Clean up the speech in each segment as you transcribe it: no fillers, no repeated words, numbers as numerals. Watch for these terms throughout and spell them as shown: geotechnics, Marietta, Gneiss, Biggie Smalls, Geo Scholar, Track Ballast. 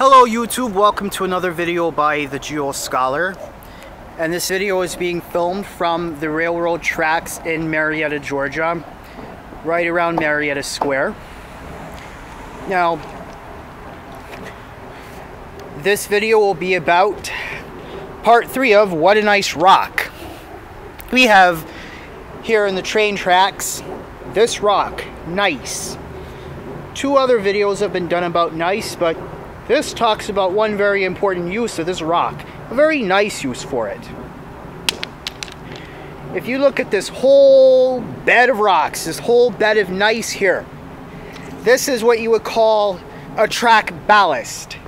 Hello YouTube, welcome to another video by the Geo Scholar, and this video is being filmed from the railroad tracks in Marietta, Georgia, right around Marietta Square. Now, this video will be about part 3 of What a Nice Rock. We have here in the train tracks this rock, Gneiss. Two other videos have been done about Gneiss, but this talks about one very important use of this rock, a very nice use for it. If you look at this whole bed of rocks, this whole bed of gneiss here, this is what you would call a track ballast.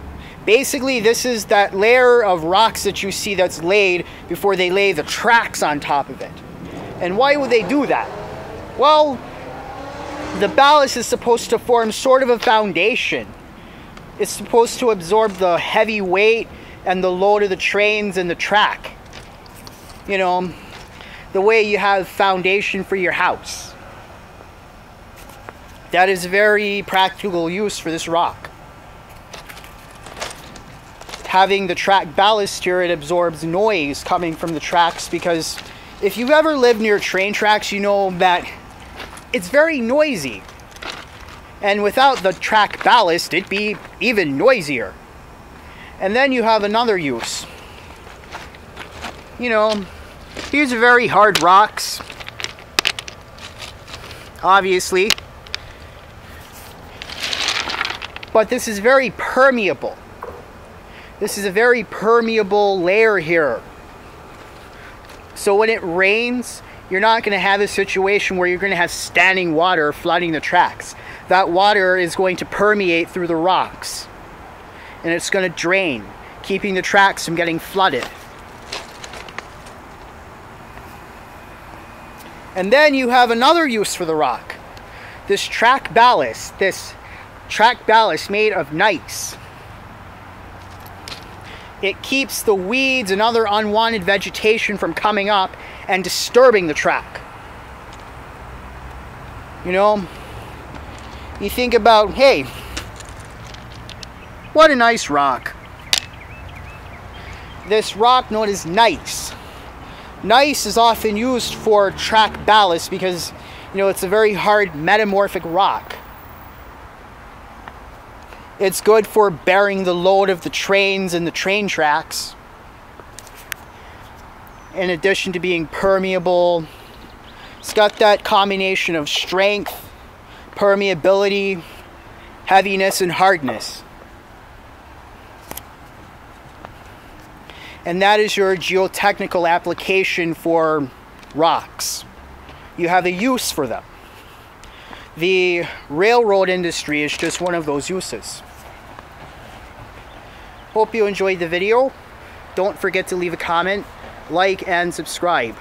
Basically, this is that layer of rocks that you see that's laid before they lay the tracks on top of it. And why would they do that? Well, the ballast is supposed to form sort of a foundation. It's supposed to absorb the heavy weight and the load of the trains and the track. You know, the way you have foundation for your house. That is very practical use for this rock. Having the track ballast here, it absorbs noise coming from the tracks, because if you've ever lived near train tracks, you know that it's very noisy. And without the track ballast, it'd be even noisier. And then you have another use. You know, these are very hard rocks, obviously. But this is very permeable. This is a very permeable layer here. So when it rains, you're not going to have a situation where you're going to have standing water flooding the tracks. That water is going to permeate through the rocks, and it's going to drain, keeping the tracks from getting flooded. And then you have another use for the rock, this track ballast made of gneiss. It keeps the weeds and other unwanted vegetation from coming up and disturbing the track. You know, you think about, hey, what a nice rock. This rock known as gneiss. Gneiss is often used for track ballast because, you know, it's a very hard metamorphic rock. It's good for bearing the load of the trains and the train tracks, in addition to being permeable. It's got that combination of strength, permeability, heaviness, and hardness. And that is your geotechnical application for rocks. You have a use for them. The railroad industry is just one of those uses. Hope you enjoyed the video. Don't forget to leave a comment, like, and subscribe.